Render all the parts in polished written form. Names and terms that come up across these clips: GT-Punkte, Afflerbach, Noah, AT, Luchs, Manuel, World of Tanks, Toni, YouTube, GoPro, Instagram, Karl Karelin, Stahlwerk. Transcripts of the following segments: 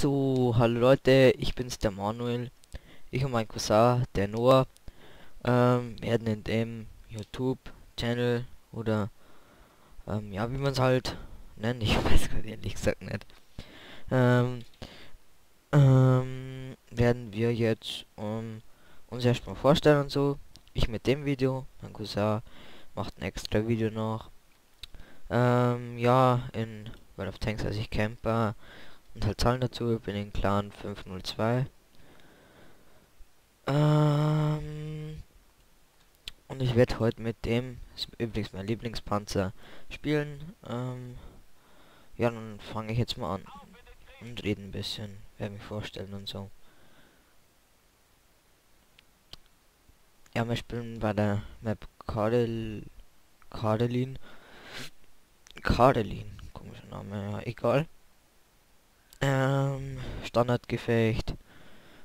So, hallo Leute, ich bin's, der Manuel. Ich und mein Cousin, der Noah, werden in dem YouTube-Channel oder ja, wie man es halt nennt, ich weiß gerade ehrlich gesagt nicht, werden wir jetzt uns erstmal vorstellen und so. Ich mit dem Video, mein Cousin macht ein extra Video noch. Ja, in World of Tanks, als ich Camper und halt Zahlen dazu, ich bin in Clan 502. Und ich werde heute mit dem, ist übrigens mein Lieblingspanzer, spielen. Ja, dann fange ich jetzt mal an und rede ein bisschen, werde mich vorstellen und so. Ja, wir spielen bei der Map Karelin, komischer Name, ja, egal. Standardgefecht,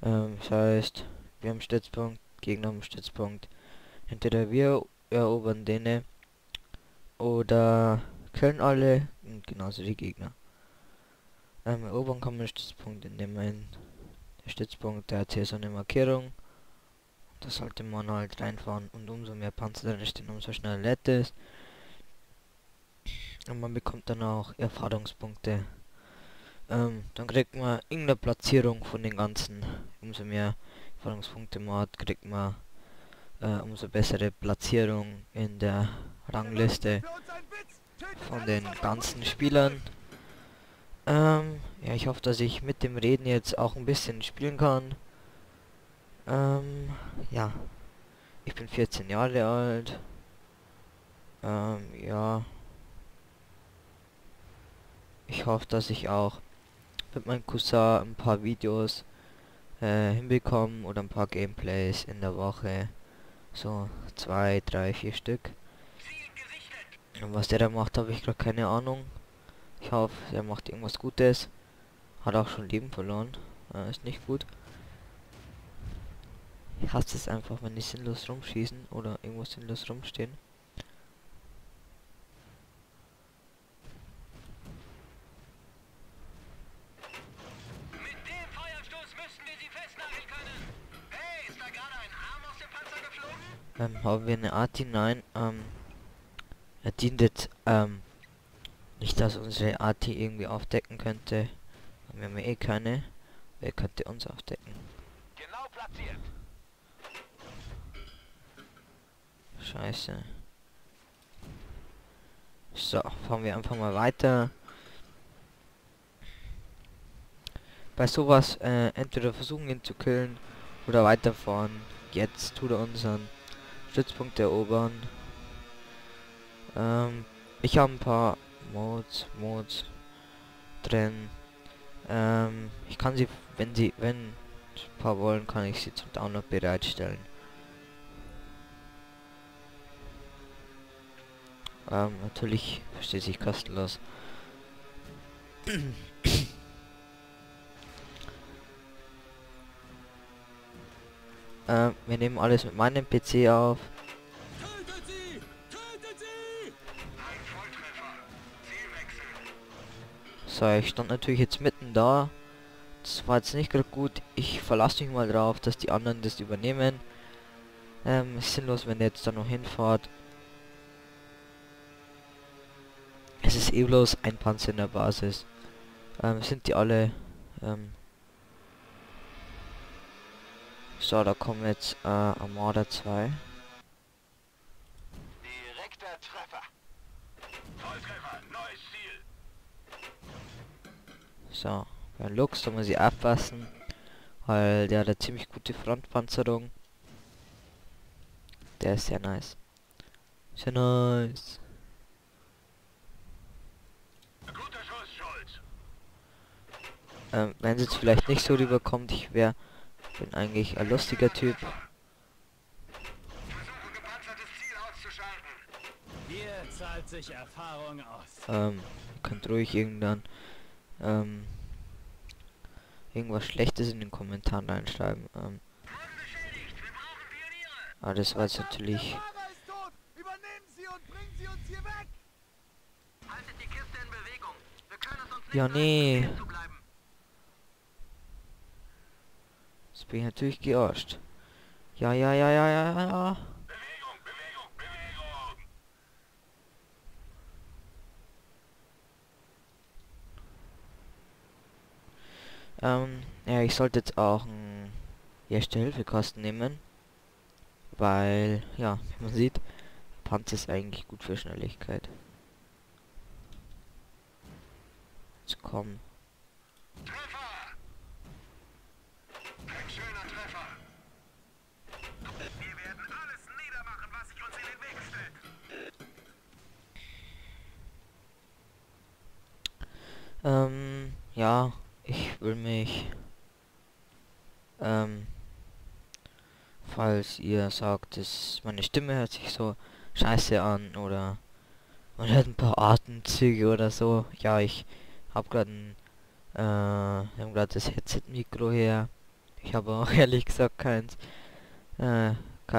das heißt, wir haben Stützpunkt, Gegner haben Stützpunkt. Entweder wir erobern denen oder killen alle und genauso die Gegner. Erobern kann man Stützpunkt, indem man den Stützpunkt, der hat hier so eine Markierung. Da sollte man halt reinfahren und umso mehr Panzer drin stehen, umso schneller lädt es. Und man bekommt dann auch Erfahrungspunkte. Dann kriegt man irgendeine Platzierung von den ganzen. Umso mehr Erfahrungspunkte man hat, kriegt man umso bessere Platzierung in der Rangliste von den ganzen Spielern. Ja, ich hoffe, dass ich mit dem Reden jetzt auch ein bisschen spielen kann. Ja, ich bin 14 Jahre alt. Ja, ich hoffe, dass ich auch mit meinem Cousin ein paar Videos hinbekomme oder ein paar Gameplays in der Woche. So 2, 3, 4 Stück. Und was der da macht, habe ich gerade keine Ahnung. Ich hoffe, er macht irgendwas Gutes. Hat auch schon Leben verloren. Ist nicht gut. Ich hasse es einfach, wenn die sinnlos rumschießen oder irgendwo sinnlos rumstehen. Haben wir eine Art hinein, er dient jetzt, nicht, dass unsere AT irgendwie aufdecken könnte, wir haben ja eh keine, wer könnte uns aufdecken? Genau platziert. Scheiße. So, fahren wir einfach mal weiter. Bei sowas, entweder versuchen ihn zu killen oder weiterfahren. Jetzt tut er unseren Stützpunkt erobern. Ich habe ein paar Mods drin. Ich kann sie, wenn ein paar wollen, kann ich sie zum Download bereitstellen. Natürlich versteht sich kostenlos. Wir nehmen alles mit meinem PC auf. Tötet sie! Tötet sie! Ein Volltreffer. Zielwechsel. So, ich stand natürlich jetzt mitten da. Das war jetzt nicht gerade gut. Ich verlasse mich mal drauf, dass die anderen das übernehmen. Ist sinnlos, wenn ihr jetzt da noch hinfahrt. Es ist eh bloß ein Panzer in der Basis. Sind die alle... So, da kommen jetzt Armada 2. Direkter Treffer. Volltreffer, neues Ziel. So, bei Luchs soll man sie abpassen, weil der hat eine ziemlich gute Frontpanzerung. Der ist sehr nice. Sehr nice. Guter Schuss, Schulz. Wenn es jetzt vielleicht nicht so rüberkommt, ich bin eigentlich ein lustiger Typ. Hier zahlt sich Erfahrung aus. Könnt ruhig irgendwann irgendwas Schlechtes in den Kommentaren reinschreiben. Aber das war jetzt natürlich. Ja, nee. Bin ich natürlich gearscht. Ja. Bewegung. Ja, ich sollte jetzt auch einen Erste-Hilfe-Kasten nehmen. Weil, ja, wie man sieht, Panzer ist eigentlich gut für Schnelligkeit. Jetzt komm. Ja, ich will mich, falls ihr sagt, dass meine Stimme hört sich so scheiße an oder man hört ein paar Atemzüge oder so, ja, ich hab gerade das Headset-Mikro her, ich habe auch ehrlich gesagt kein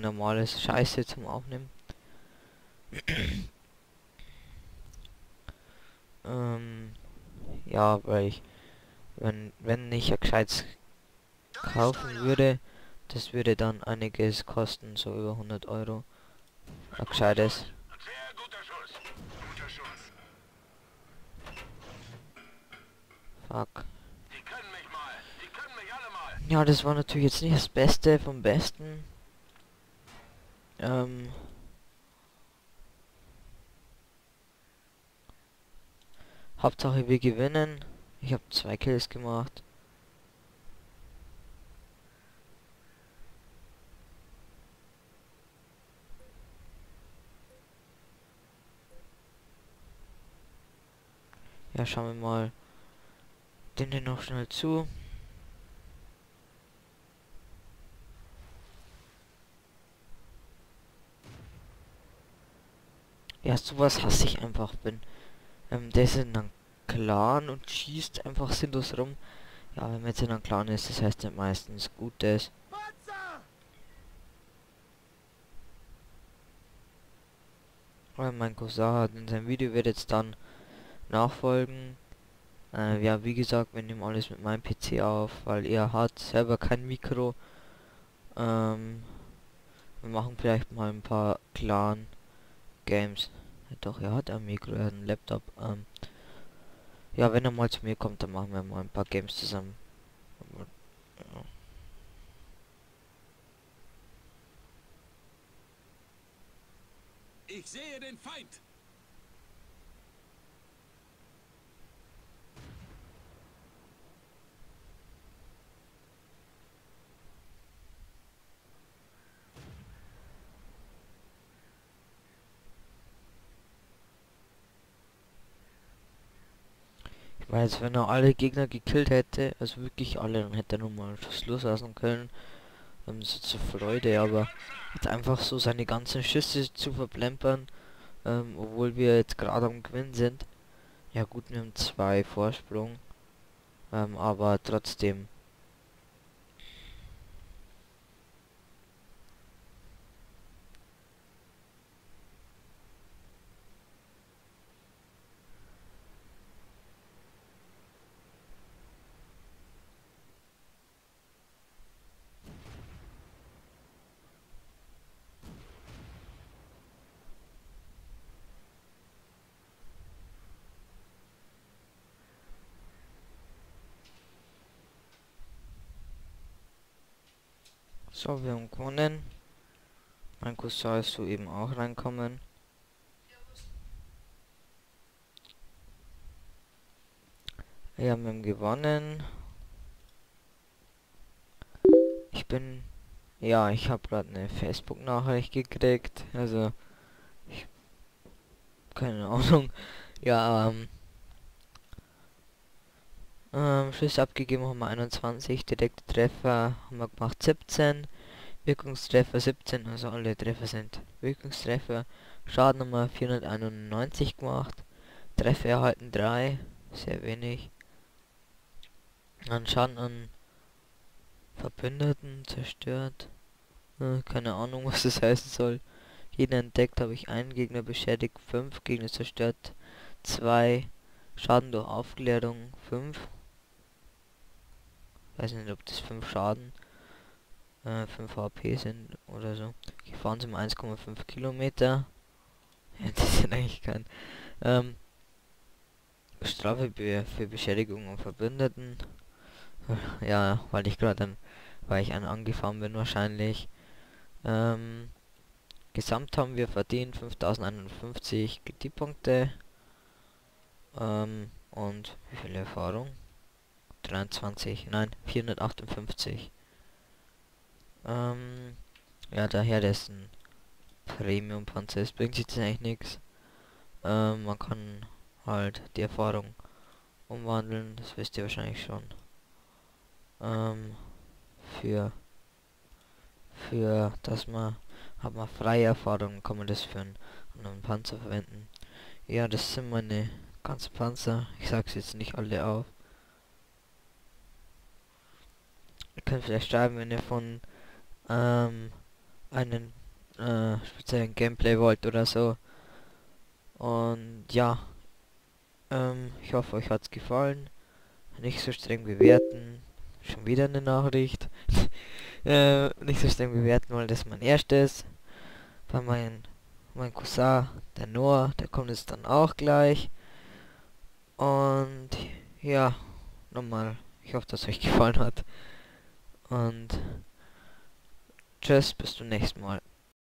normales Scheiße zum Aufnehmen. Ja, weil ich, wenn ich ein gescheites kaufen würde, das würde dann einiges kosten, so über 100 Euro. Ein gescheites. Fuck. Ja, das war natürlich jetzt nicht das Beste vom Besten. Hauptsache wir gewinnen. Ich habe 2 Kills gemacht. Ja, schauen wir mal den noch schnell zu. Ja, sowas hasse ich einfach, der ist in einem Clan und schießt einfach sinnlos rum. Ja, wenn man jetzt in einem Clan ist, das heißt ja meistens Gutes. Weil mein Cousin hat in seinem Video, wird jetzt dann nachfolgen. Ja, wie gesagt, wir nehmen alles mit meinem PC auf, weil er hat selber kein Mikro. Wir machen vielleicht mal ein paar Clan-Games. Doch, er hat ein Mikro, er hat einen Laptop. Ja, wenn er mal zu mir kommt, dann machen wir mal ein paar Games zusammen. Ja. Ich sehe den Feind. Weil jetzt, wenn er alle Gegner gekillt hätte, also wirklich alle, dann hätte er nur mal Schluss lassen können. So zur Freude, aber jetzt einfach so seine ganzen Schüsse zu verplempern, obwohl wir jetzt gerade am Gewinn sind. Ja gut, wir haben 2 Vorsprung, aber trotzdem. So, wir haben gewonnen. Mein Cousin ist soeben auch reinkommen. Ja, wir haben gewonnen. Ich habe gerade eine Facebook-Nachricht gekriegt. Also, keine Ahnung. Ja, Schuss abgegeben haben wir 21, direkte Treffer haben wir gemacht 17, Wirkungstreffer 17, also alle Treffer sind Wirkungstreffer, Schaden haben wir 491 gemacht, Treffer erhalten 3, sehr wenig, dann Schaden an Verbündeten zerstört, keine Ahnung was das heißen soll, jeden entdeckt habe ich einen Gegner beschädigt, 5 Gegner zerstört, 2, Schaden durch Aufklärung 5. Weiß nicht, ob das 5 Schaden 5 HP sind oder so. Hier fahren sie um 1,5 Kilometer. Ja, das ist eigentlich kein. Strafe für Beschädigung und Verbündeten. Ja, weil ich einen angefahren bin wahrscheinlich. Gesamt haben wir verdient 5.150 GT-Punkte. Und wie viel Erfahrung? 23, nein, 458. Ja, daher dessen Premium-Panzer ist, bringt sich das eigentlich nichts. Man kann halt die Erfahrung umwandeln, das wisst ihr wahrscheinlich schon. Hat man freie Erfahrung, kann man das für einen Panzer verwenden. Ja, das sind meine ganzen Panzer. Ich sag's jetzt nicht alle auf. Ihr könnt vielleicht schreiben, wenn ihr von einen speziellen Gameplay wollt oder so. Und ja, ich hoffe, euch hat's gefallen. Nicht so streng bewerten. Schon wieder eine Nachricht. Nicht so streng bewerten, weil das mein erstes. Bei mein Cousin, der Noah, der kommt jetzt dann auch gleich. Und ja, nochmal, ich hoffe, dass es euch gefallen hat. Und tschüss, bis zum nächsten Mal.